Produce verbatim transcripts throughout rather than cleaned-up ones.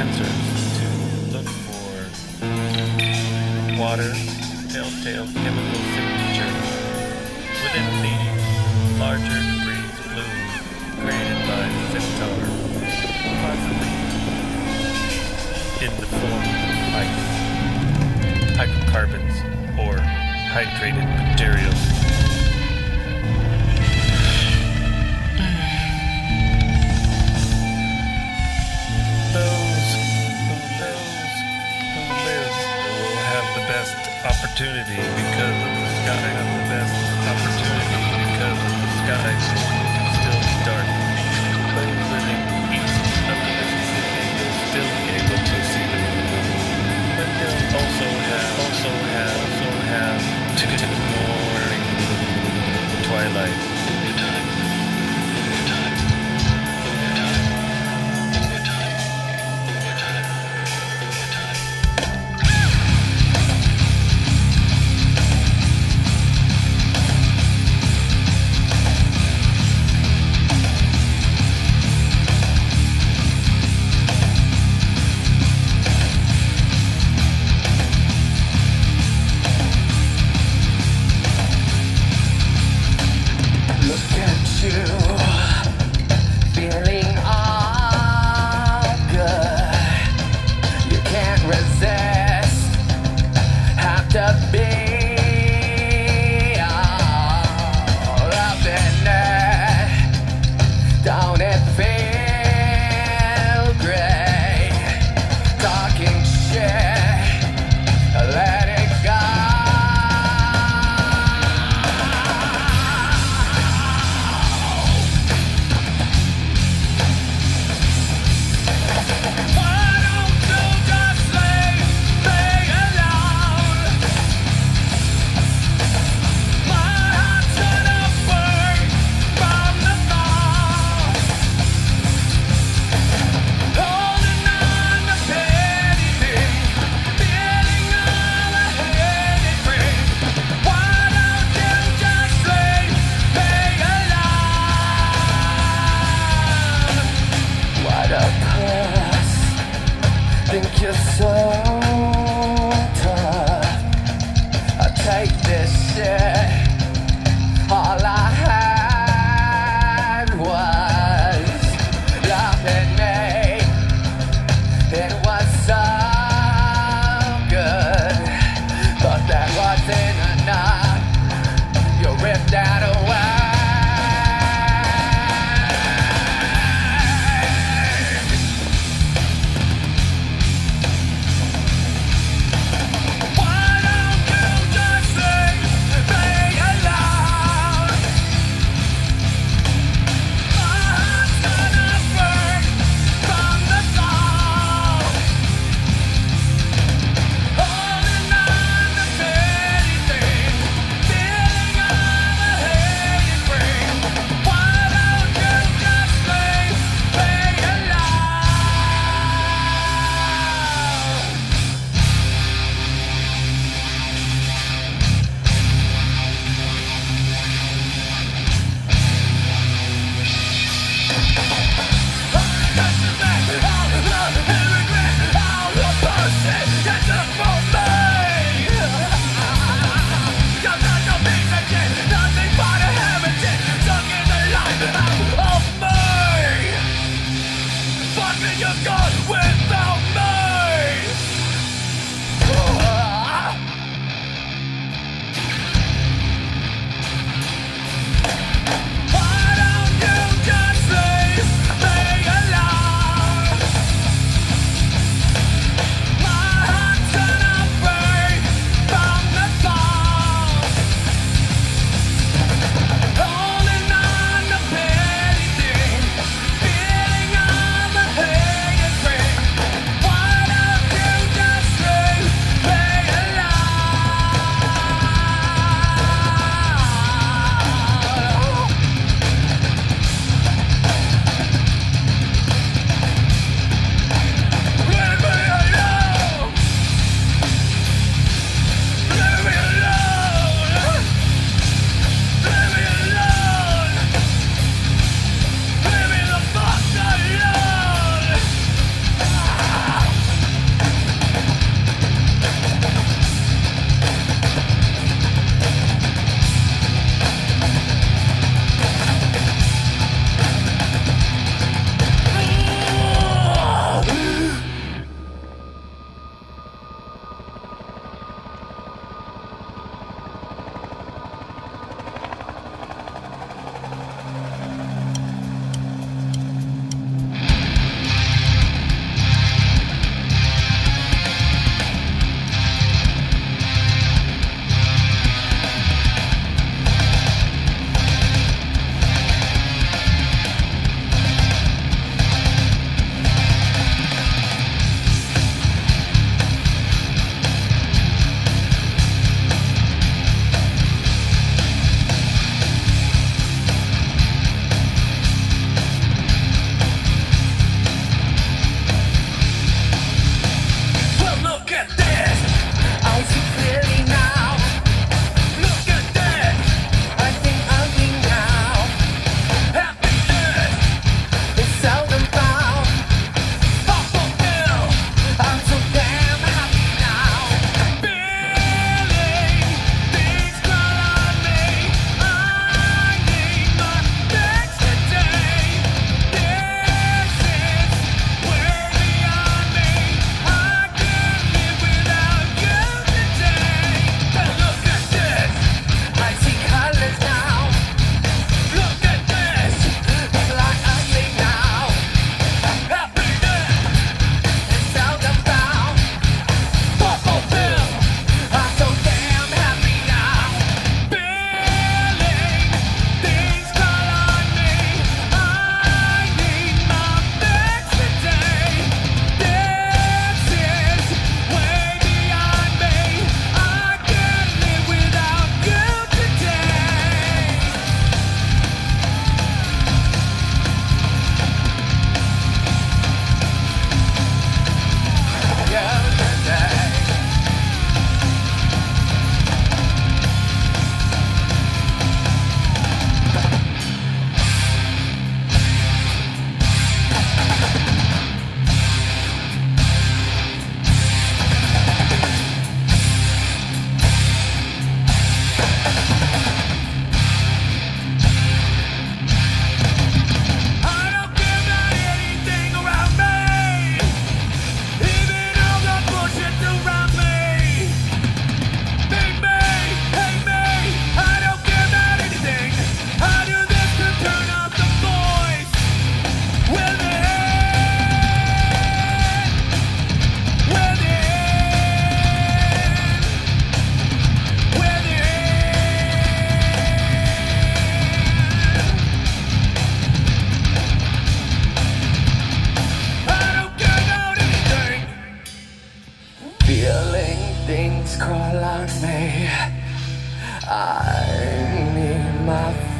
sensors to look for water, telltale chemical signatures within the larger debris plume created by the Centaur, possibly in the form of ice, hydrocarbons, or hydrated materials. Opportunity because of the sky, the best opportunity because of the sky can still be dark. But living east of the Mississippi, you'll still be able to see the moon. But you'll also have, also have, also have to get to the morning twilight. Your time, your time, your time, your time, your time, your time.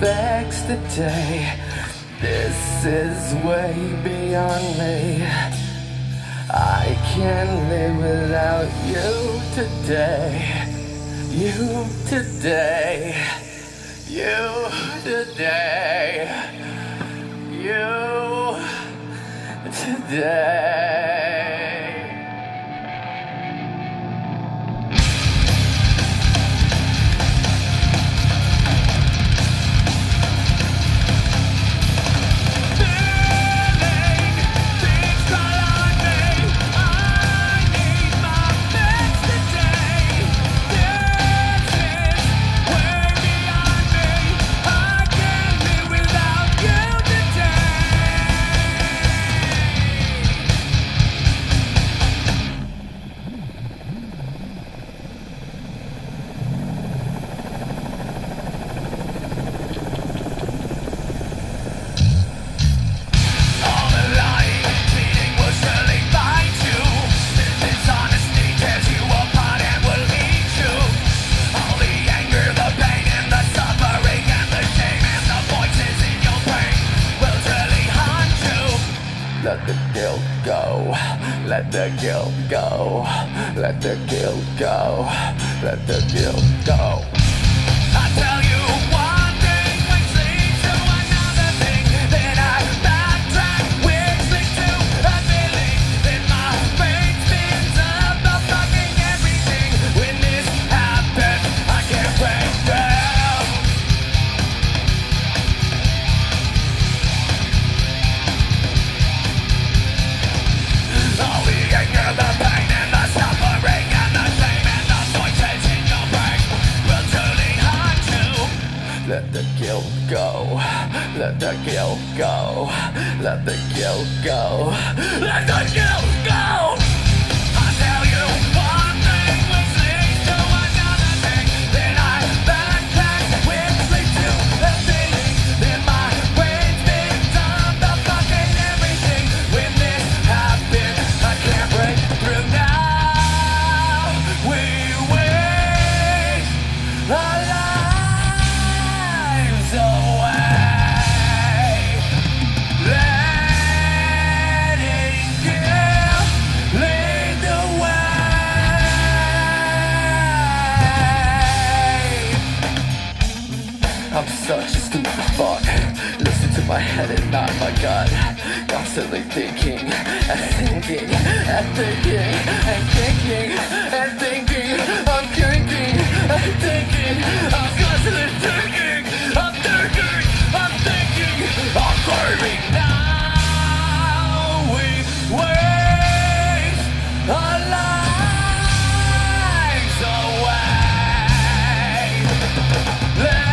affects the day. This is way beyond me. I can't live without you today. You today. You today. You today. Let the guilt go, let the guilt go, let the guilt go, let the guilt go. I tell you one thing which leads to another thing, then I backtrack, which leads to a feeling that my brain spins about fucking everything. When this happens, I can't break down. All the anger, the pain, and the suffering, and the shame, and the voices in your brain will truly haunt you. Let the guilt go, let the guilt go, let the guilt go, let the guilt go. I tell you one thing which leads to another thing, then I backtrack, which leads to a feeling that my brain spins up the fucking everything. When this happens, I can't break through now. We wait our lives away. Letting guilt lead the way. I'm such a stupid fuck. Listen to my head and not my gut. Constantly thinking and thinking and thinking and thinking and thinking. I'm thinking and thinking. I'm constantly thinking. I'm thinking. I'm thinking. I'm craving now. We waste our lives away. Let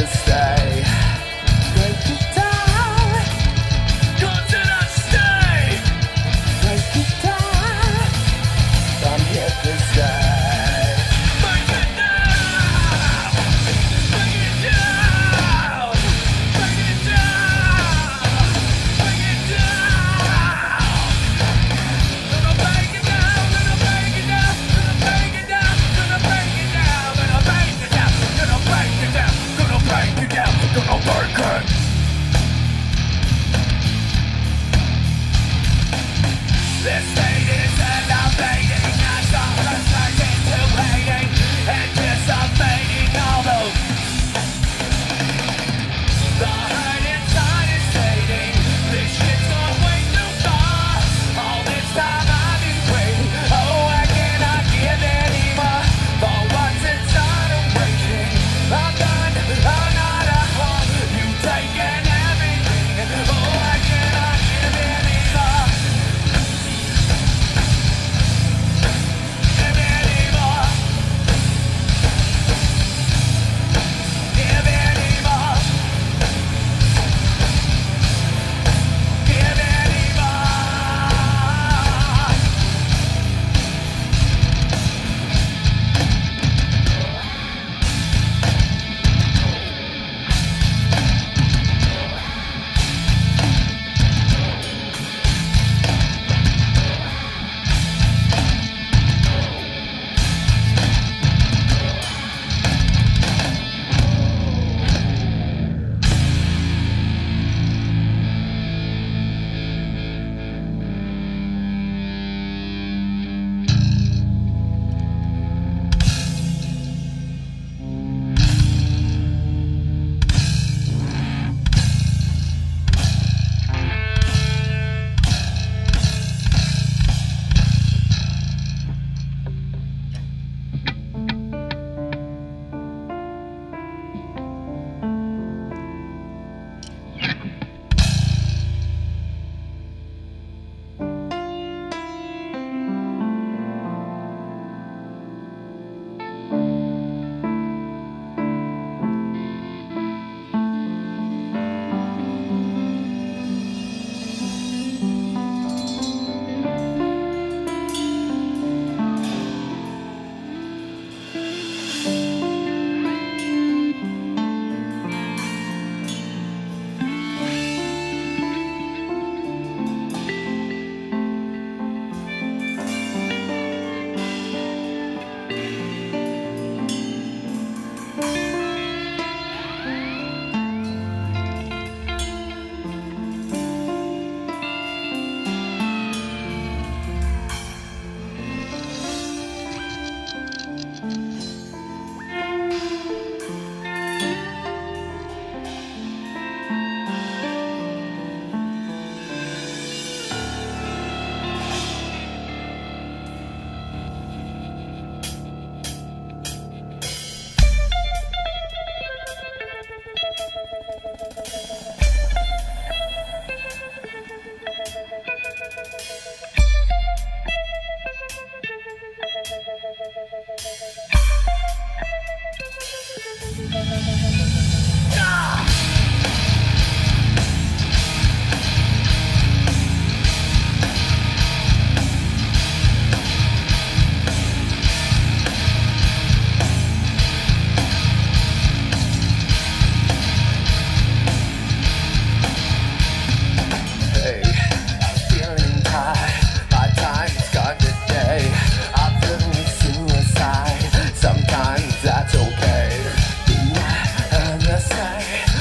to say. Break it down. Gone to the stage. Break it down. I'm here to say. Break it down. Break it down. Break it down. Break it down. Gonna break it down. Gonna break it down. Gonna break it down. Gonna break it down. Gonna break it down. Gonna break it down. Gonna break it down. Gonna break it. This fate is elevating us all from searching to waiting, anticipating all those. The hurt inside is fading. This shit's gone way too far. All this time I've been waiting. Oh, I cannot give anymore. For what's inside I'm breaking. I'm done. I'm not a whore. You've taken everything. Oh, I cannot give anymore. Give anymore. Give anymore. Give anymore. Hey, I'm feeling high. My time's gone today. I'm feeling suicide. Sometimes that's okay. The other side.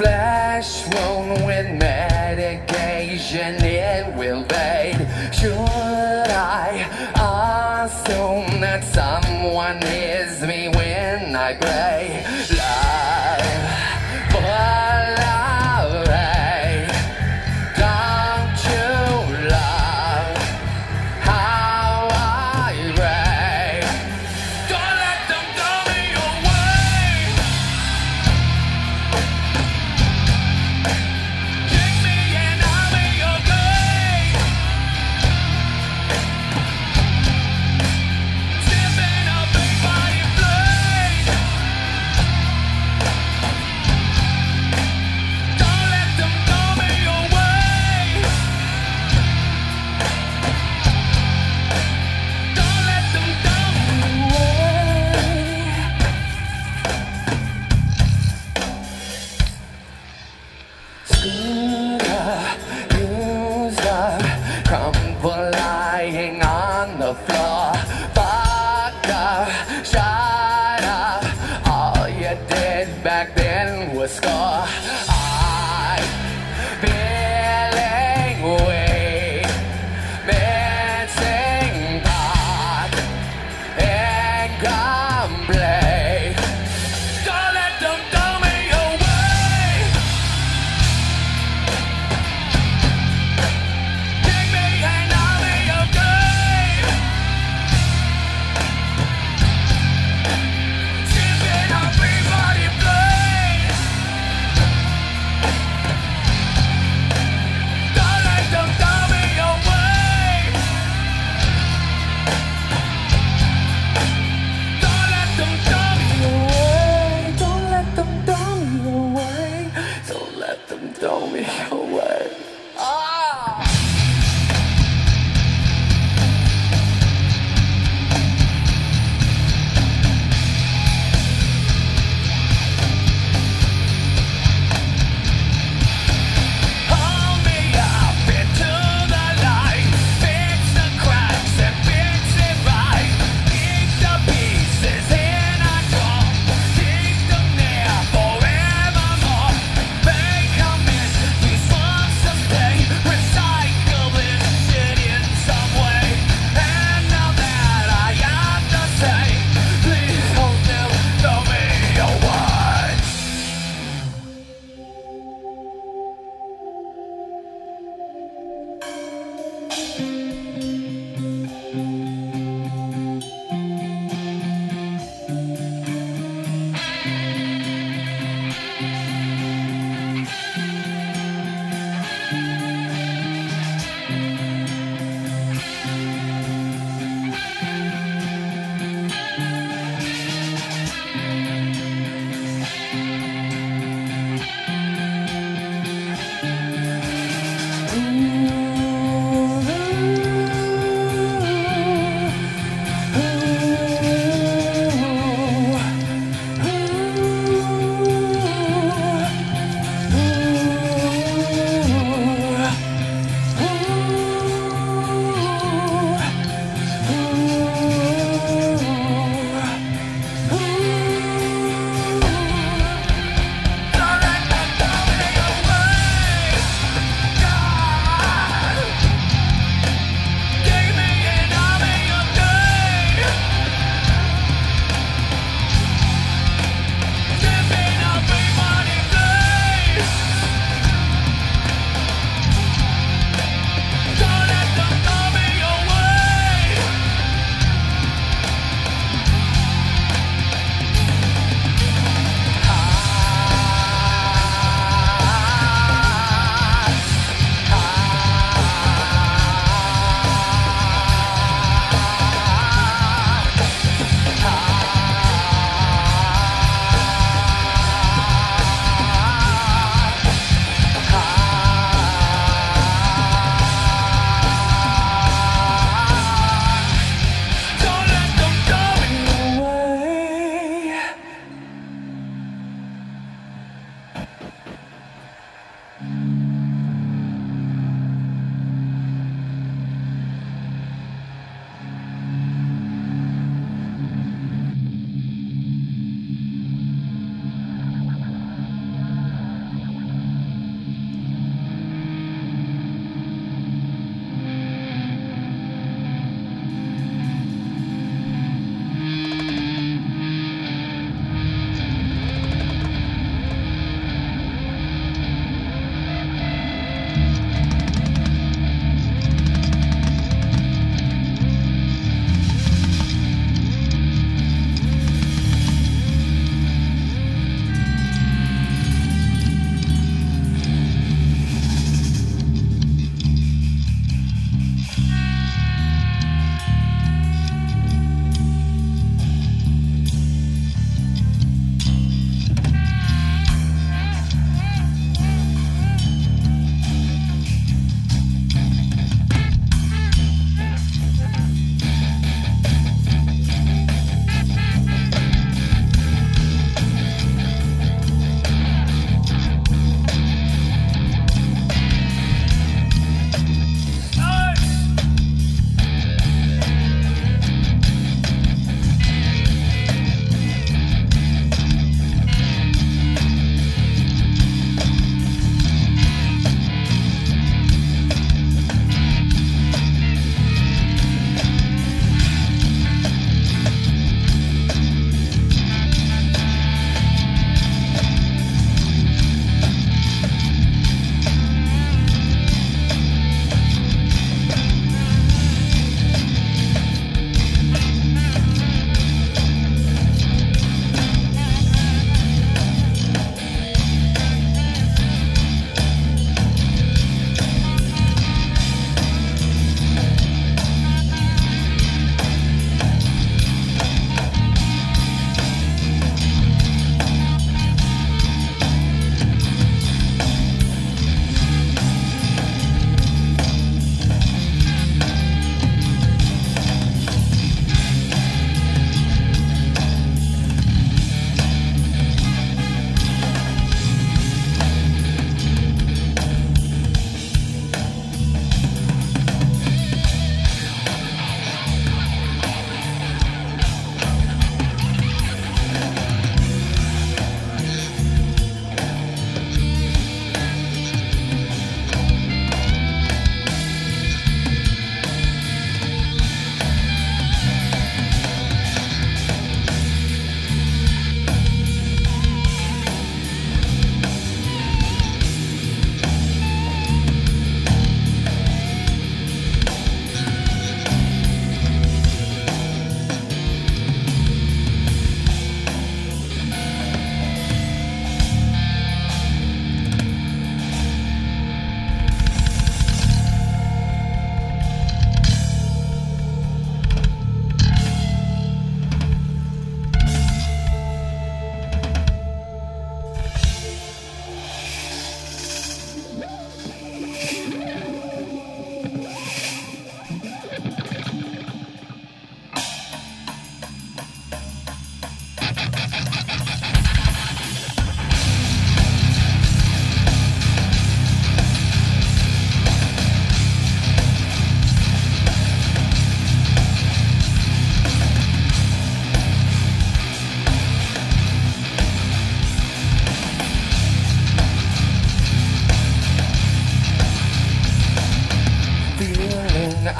flash won't win medication, it will fade. Should I assume that someone is me when I play live for love? Hey, don't you love how I ray? Don't let them throw me away. Take me and I'll be okay. Tipping a big body blade. Don't let them throw me away. Don't let them throw me away. Scooter user, crumble lying on the floor. Fucker, shut up. All you did back then was score. I'm feeling weak, missing God, incomplete. Don't let them throw me away. Take me and I'll be okay. Tipping a big body blade. Don't let them throw me away. Don't let them throw me away. Don't let them throw me away. Don't let them throw me away. Ah! Hold me up into the light, fix the cracks and fix it right. Keep the pieces in a drawer, keep them there forevermore. Make a mess, peaceful.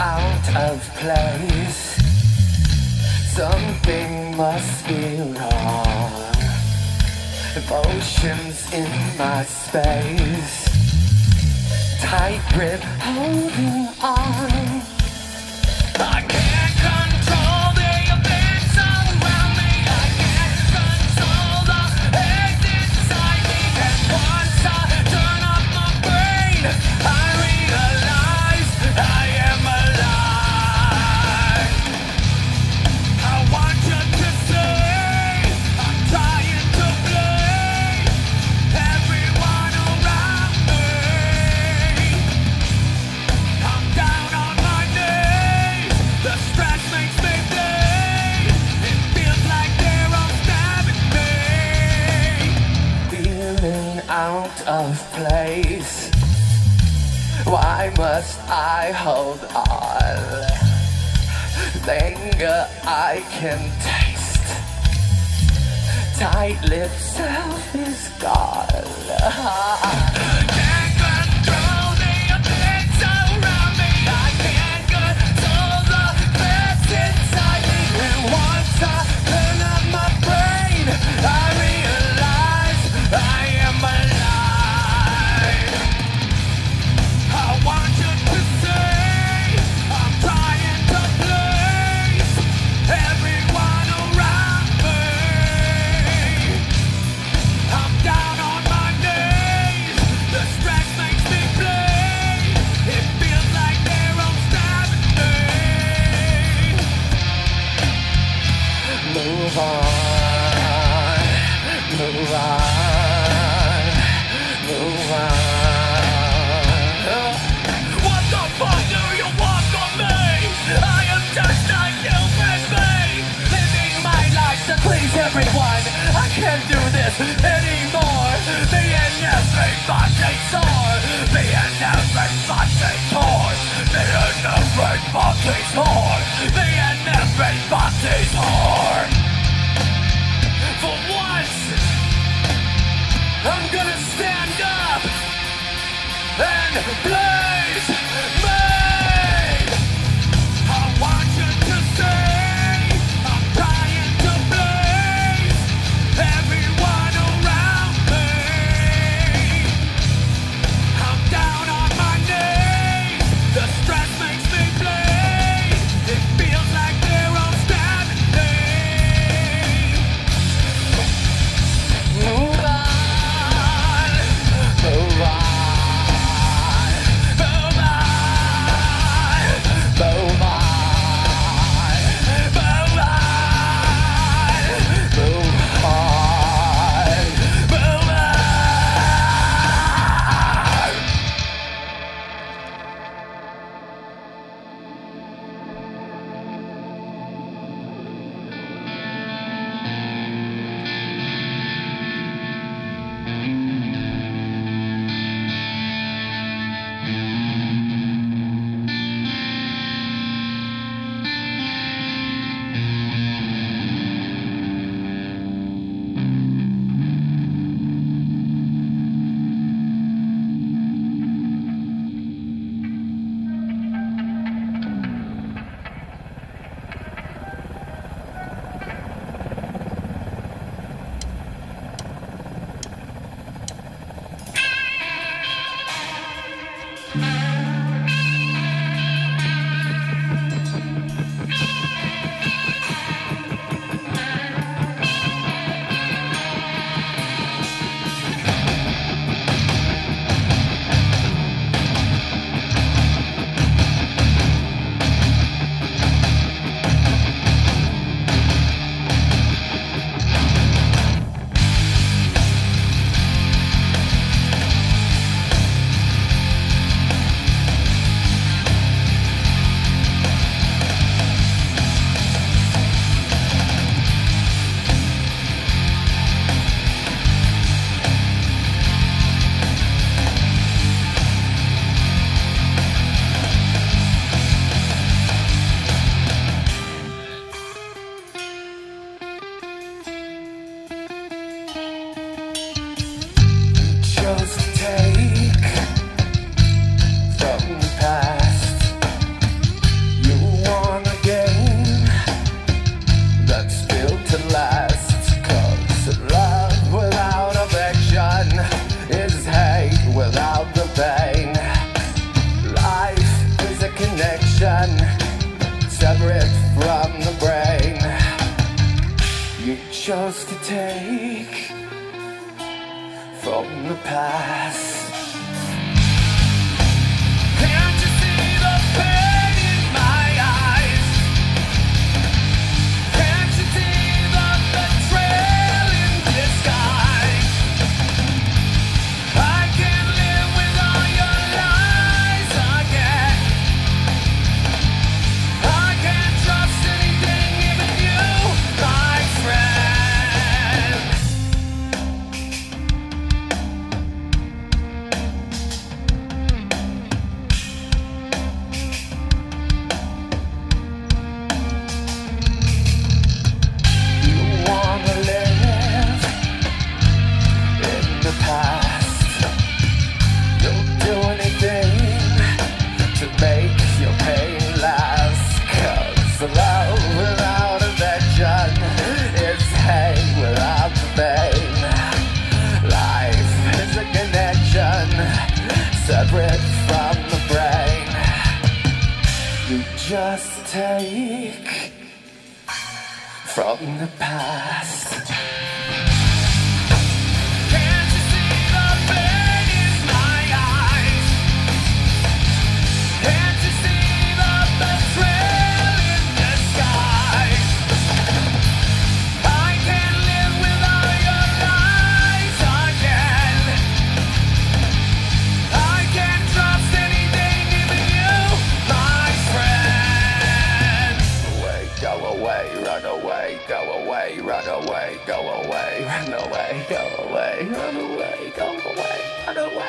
out of place. Something must be wrong. Emotions in my space. Tight grip holding on. I can't control the events around me. I can't control the hate inside me. And once I turn off my brain, I realize I am alive. I want you to see I'm trying to blame everyone around me. I'm down on my knees. The stress makes me bleed. It feels like they're all stabbing me. Feeling out of place. Why must I hold on? Linger I can taste. Tight-lipped self is gone. Can't control the events around me. I can't control the mess inside me. And once I turn up my brain, I realize I am alive. I want you to see I'm trying to please everyone around me. I'm down on my knees. The stress makes me bleed. It feels like they're all stabbing me. Move on, move on, move on. What the fuck do you want from me? I am just a human being, living my life to please everyone. I can't do this anymore. Me and everybody sore. Me and everybody torn. Me and everybody torn. Me and everybody torn. For once, I'm gonna stand up and blaze me. I want you to see I'm trying to please everyone around me. I'm down on my knees. The stress makes me bleed. just to take from the past. Separate from the brain, you just take from the past. Run away, go away, run away, go away, run away, go away, run away, go away, run away, run away.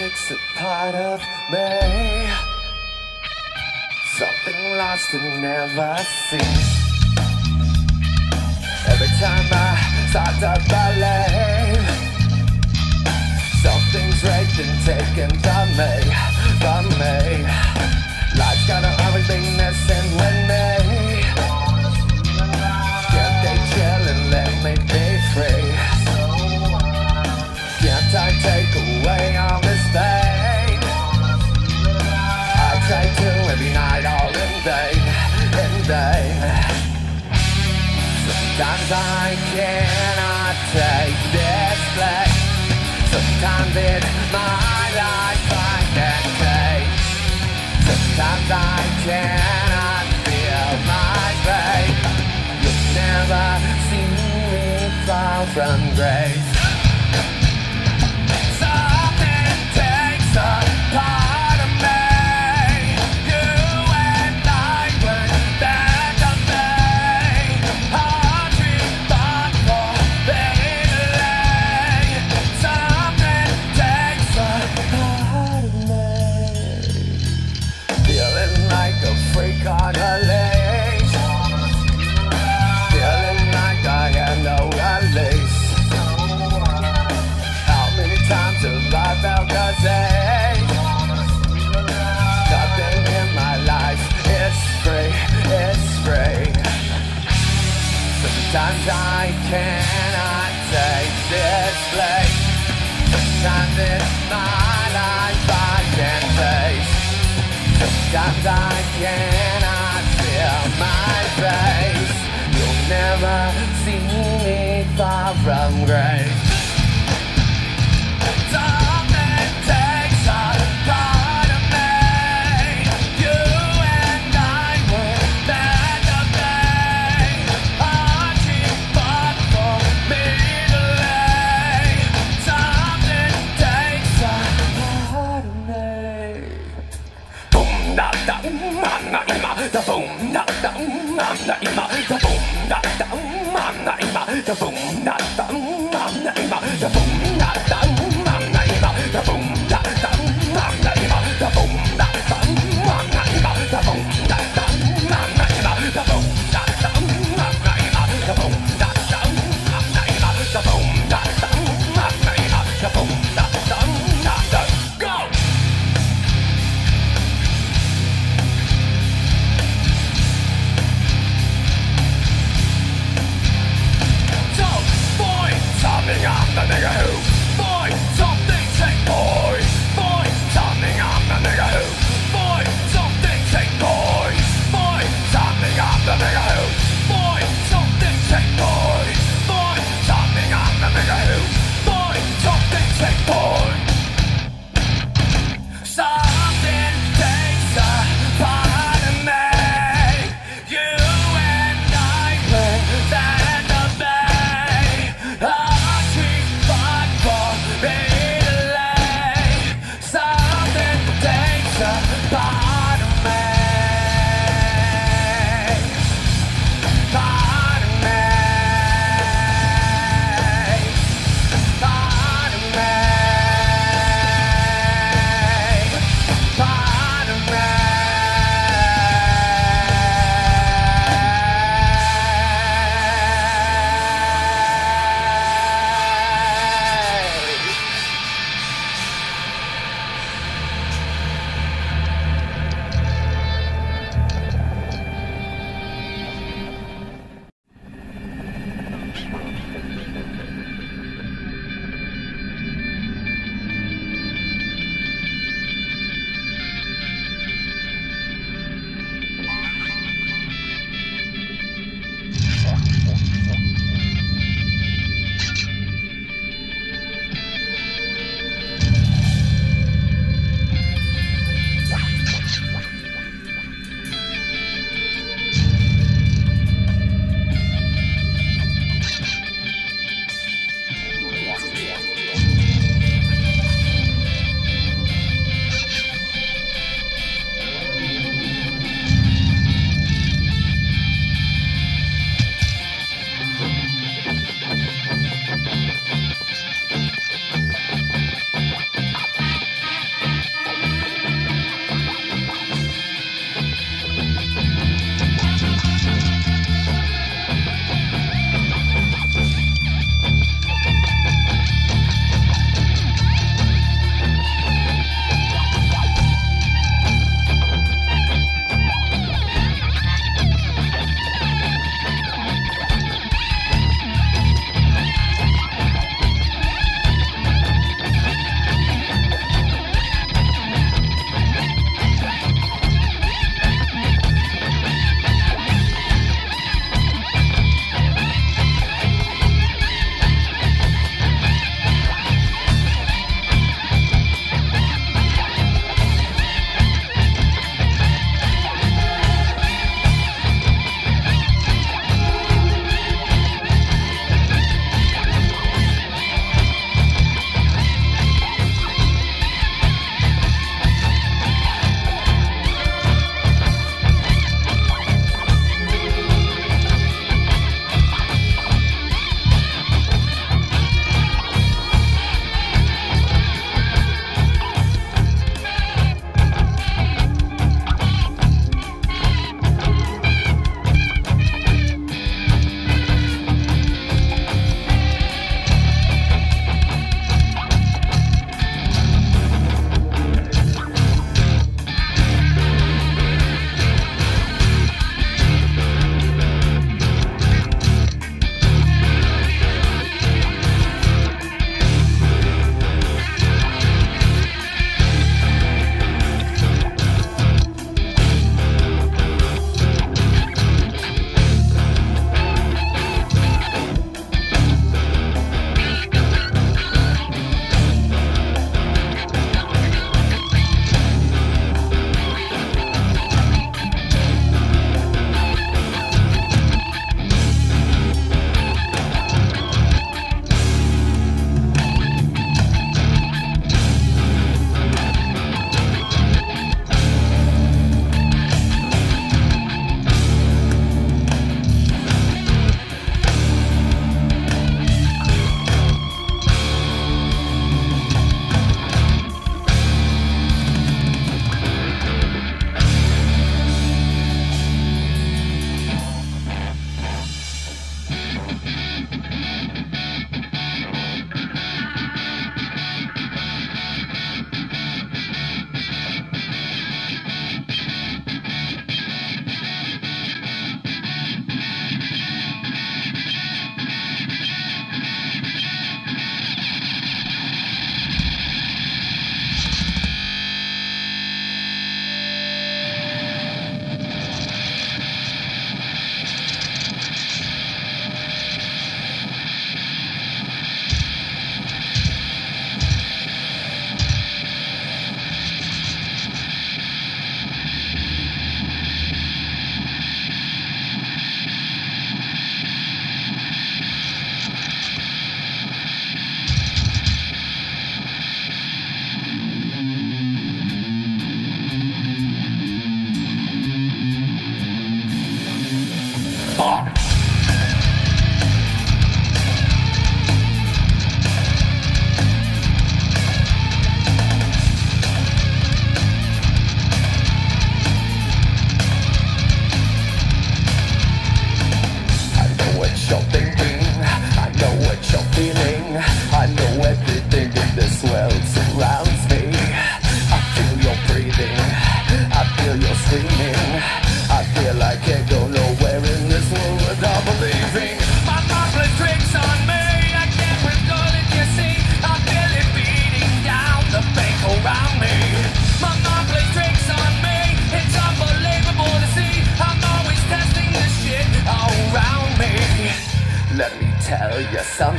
It's a part of me, something lost and never seen. Every time I start to believe, something's raped and taken from me, from me. Life's got everything missing with me. Can't they chill and let me be free? Can't I take away all this pain? I try to every night, all in vain, in vain. Sometimes I cannot take this place. Sometimes in my life I can't take. Sometimes I cannot feel my pain. from grace. Something takes a part of me. You and I went back to me. Hard to fight for daily. Something takes a part of me. Feeling like a freak on a limb. Sometimes I cannot take this place. Sometimes it's my life I can't face. Sometimes I cannot feel my face. You'll never see me far from grace. The boom, not the umma, the boom, not the umma, the boom, not the umma, the boom, not the umma, the boom, not the umma, the boom, not the umma, the boom, not the umma, the boom, not the umma, the boom, not the umma, the boom, not the umma, the boom, not the umma, go. Something I'm the nigga who, boy, something sick, boy, boy, something I'm the nigga who, boy, something sick, boy, boy, something I'm the nigga who, boy, something sick, boy, boy, something I'm the nigga who, boy, something sick, boy. Something takes a part of me. You and I were that the bay.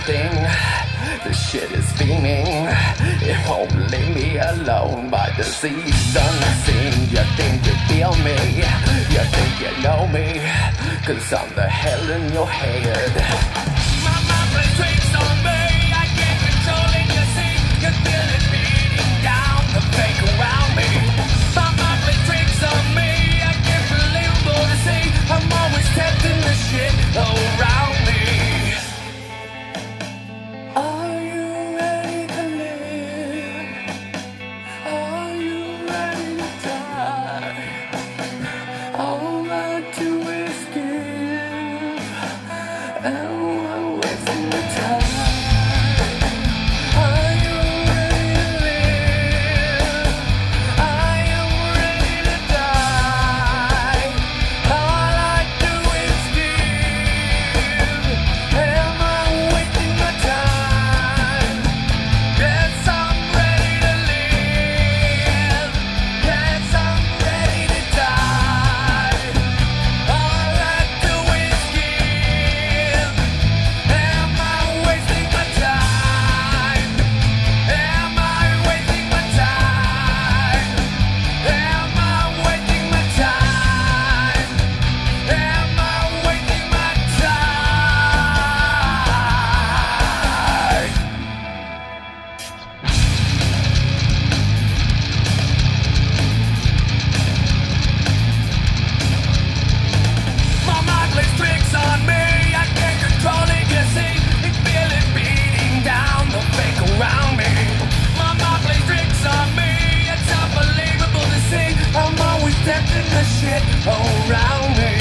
thing. This shit is fiending. It won't leave me alone. My disease unseen. You think you feel me? You think you know me? 'Cause I'm the hell in your head. My mind retreats on me. I can't control it, you see. You feel it beating down the fake around me. My mind retreats on me. I can't believe what I see. I'm always tempting the shit around me. Are you ready to live? Are you ready to die? All I do is give, and we're wasting the time. Are you ready to live? I am ready to die. All I do is give, and we're wasting the time. Yes, I'm ready to live. Yes, I'm ready to die. All I do is give. Am I wasting my time? Am I wasting my time? Am I wasting my time? Am I wasting my time? My mind plays tricks on me. I can't control it, you see. I feel it beating down the fake around me. My mind plays tricks on me. It's unbelievable to see. I'm always tempting the shit around me.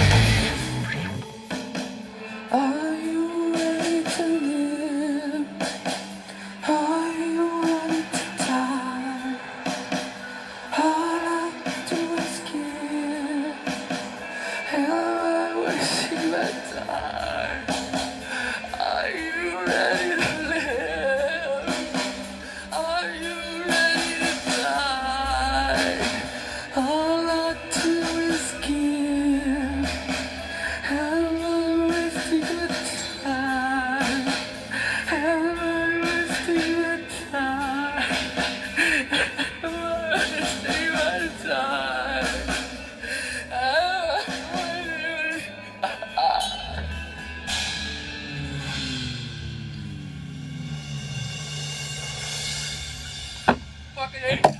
Are you ready to live? Are you ready to die? All I do is give. Am I wasting my time? Are you ready to live? Are you ready to die? All I do is give. Am I wasting my time? Am I wasting my time? Am I wasting my time? Am I wasting my time? Fucking hate it.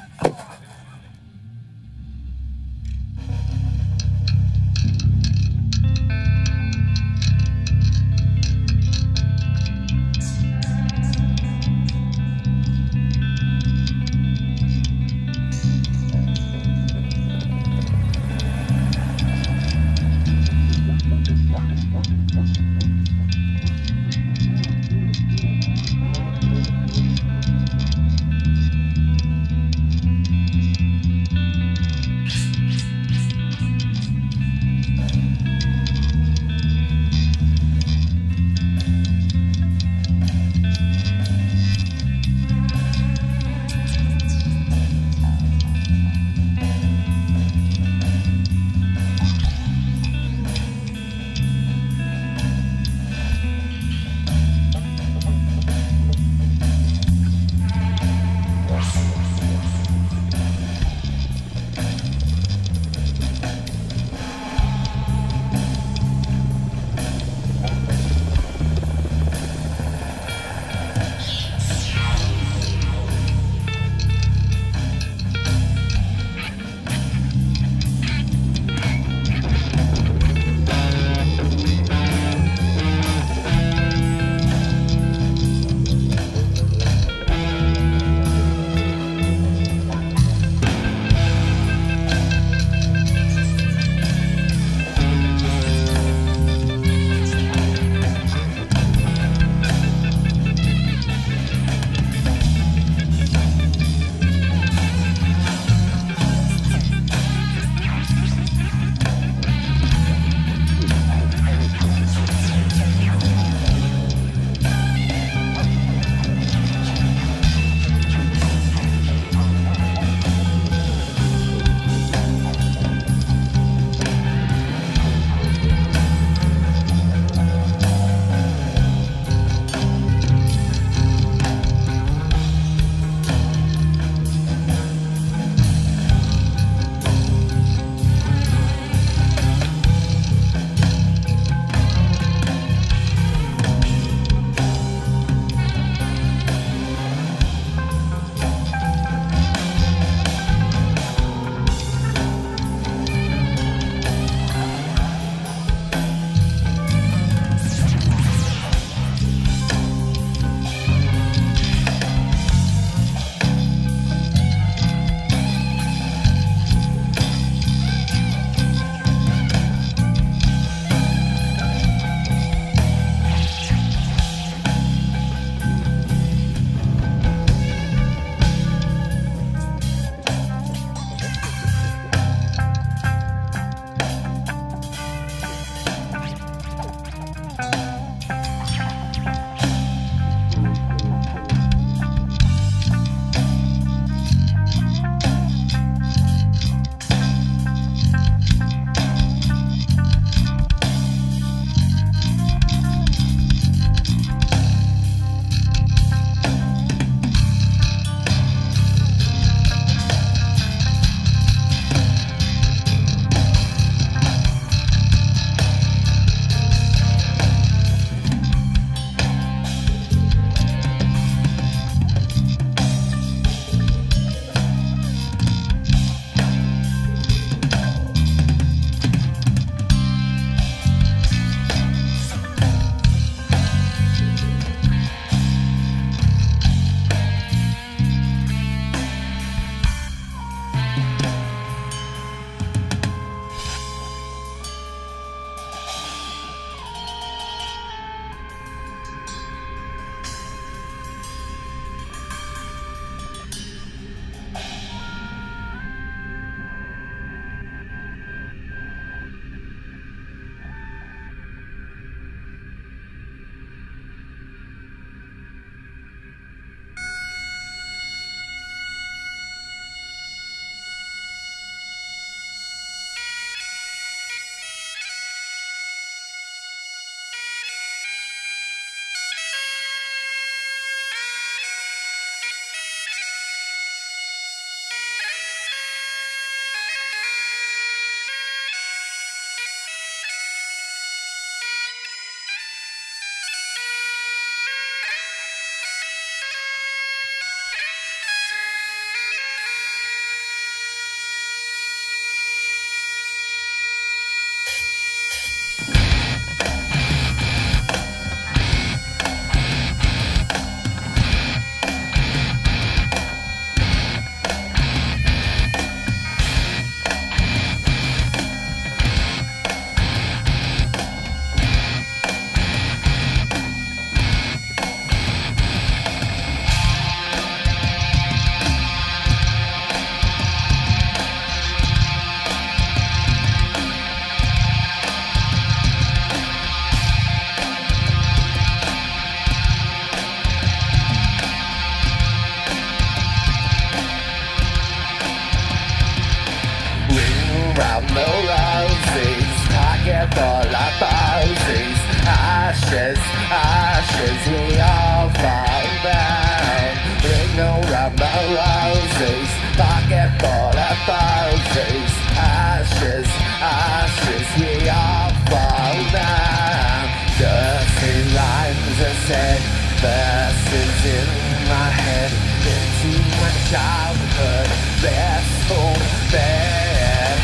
no roses. Pocket full of posies. Ashes, ashes, we all fall down. Bring no rubber roses. Pocket full of posies. Ashes, ashes, we all fall down. Dirty lines are said, verses in my head. Into my childhood, their own bed.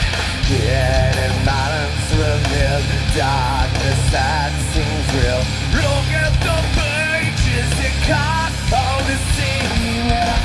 Yet imbalance revealed, darkness that seems real. Look at the pages, you can't only see it.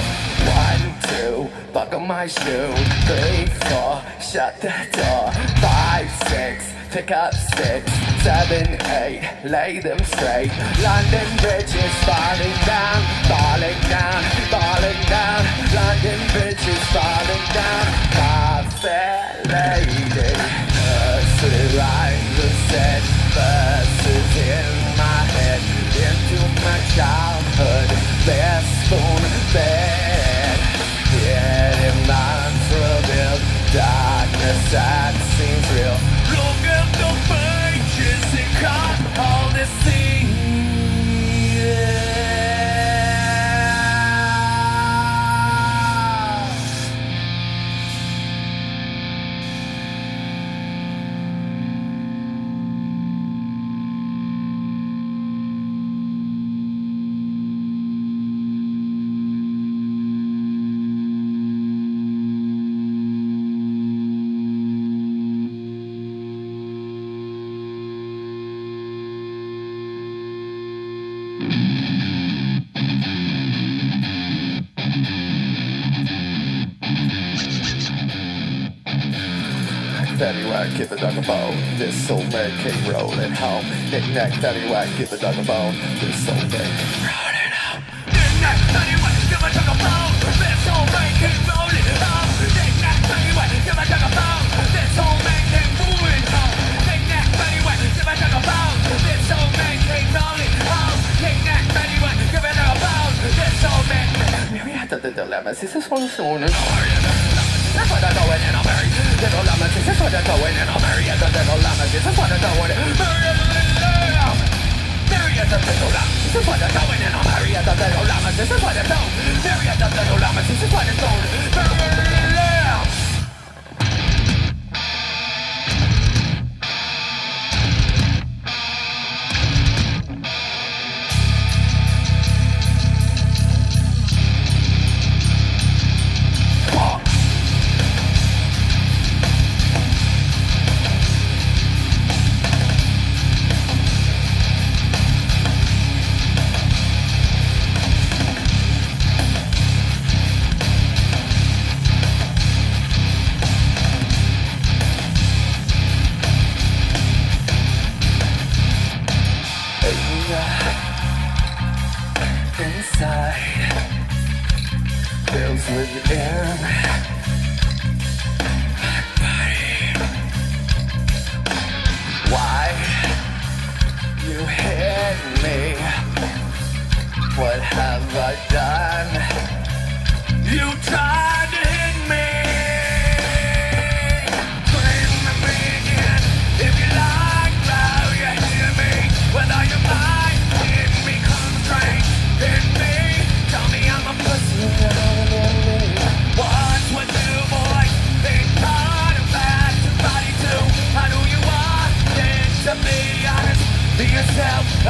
One, two, buckle my shoe. Three, four, shut the door. Five, six, pick up sticks. Seven, eight, lay them straight. London Bridge is falling down, falling down, falling down. London Bridge is falling down. Ah, fair lady. Nursery rhymes are said, verses in my head. Into my childhood, their spoon bed. Yet in minds revealed, darkness that seems real. Look at the pages, it can't hold this scene. Paddywhack, give the dog a bone. This old man came rolling home. Knick-knack, paddywhack, give the dog a bone. This old man came rolling home. Knick-knack, paddywhack, give a dog a bone. This old man came rolling home. Knick-knack, paddywhack, give a dog a bone. This old man came rolling home. Knick-knack, paddywhack, give a dog a bone. This old man came rolling home. Knick-knack, paddywhack, give a dog a bone. This old man. Myriad of the dilemmas. Is this one soon? This is what I'm doing and I'm married. Little llamas, this is what I'm doing and I'm married. The little llamas, this is what I'm doing. Myriad of little llamas, this is what I'm doing and I'm married. The little llamas, this is what I'm doing. Myriad of little llamas, this is what I'm doing.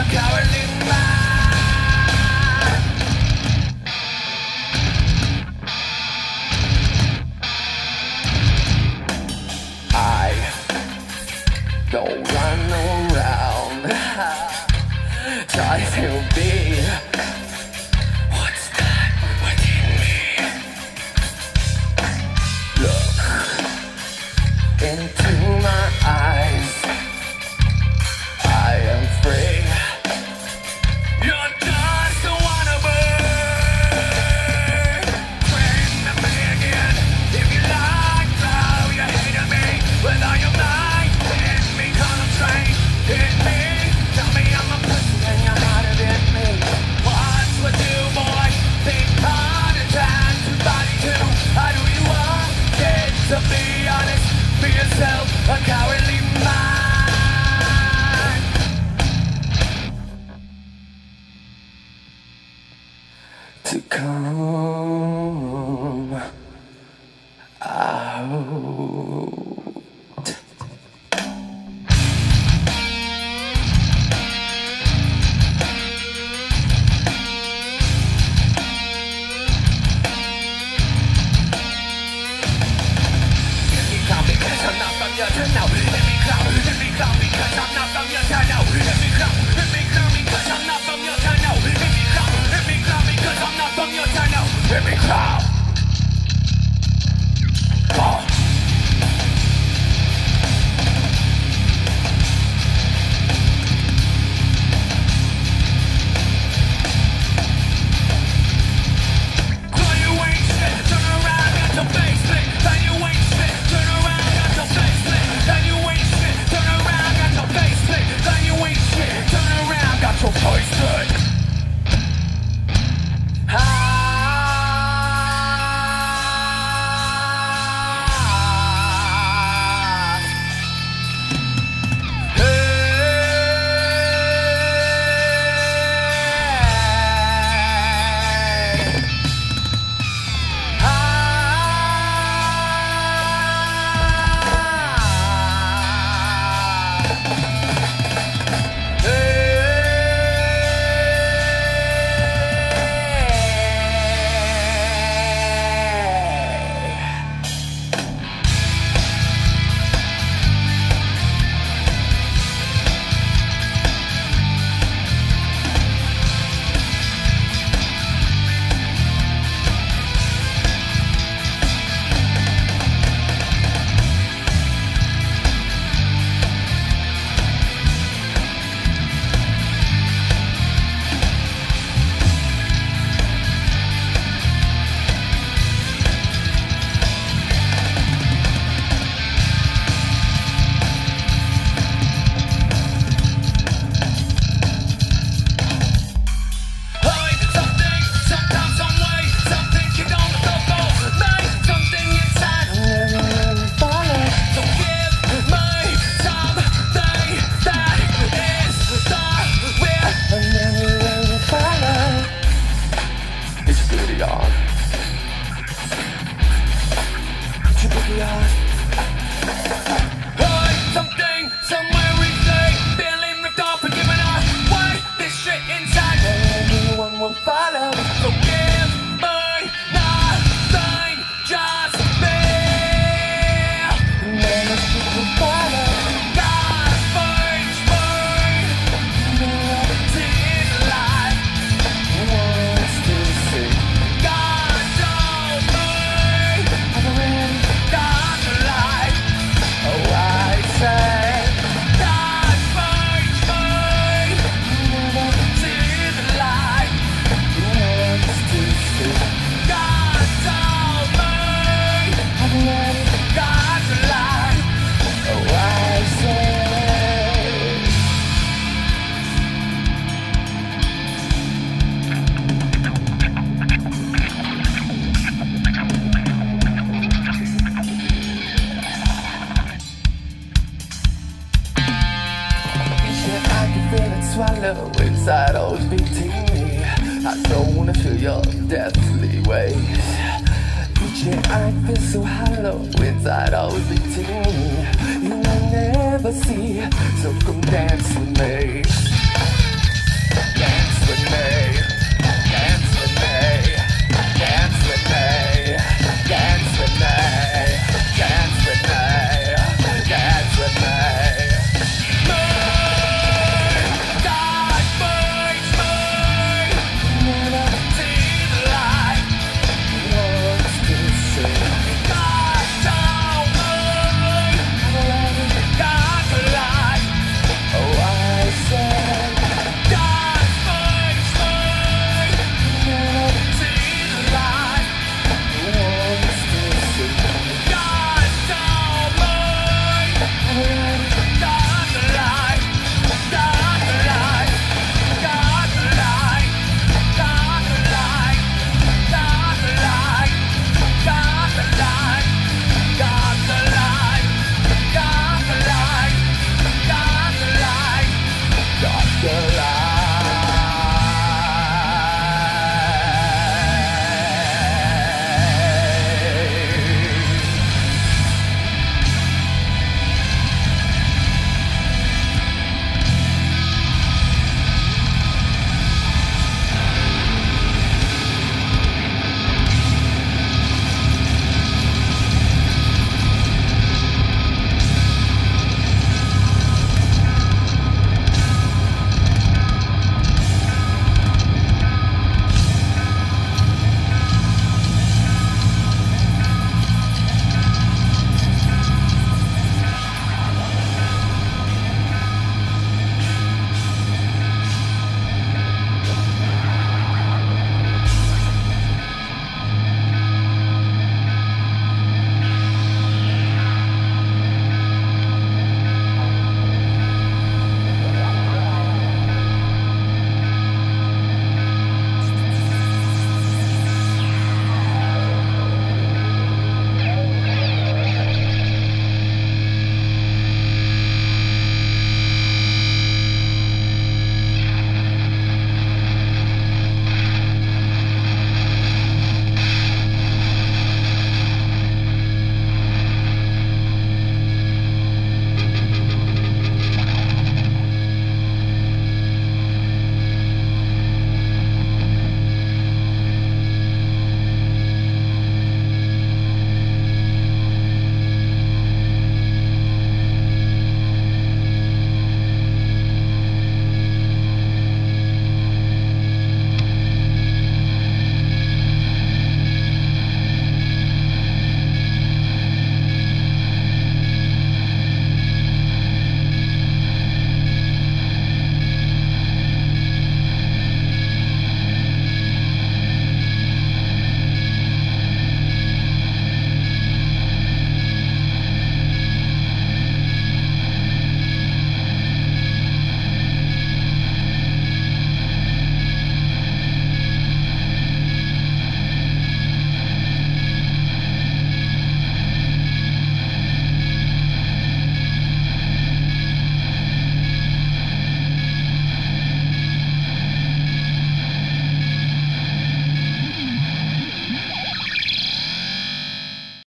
Cowardly man. come out. Inside always be teeny. I don't wanna feel your deathly ways. Each I feel so hollow. Inside always be teeny. You will never see. So come dance with me.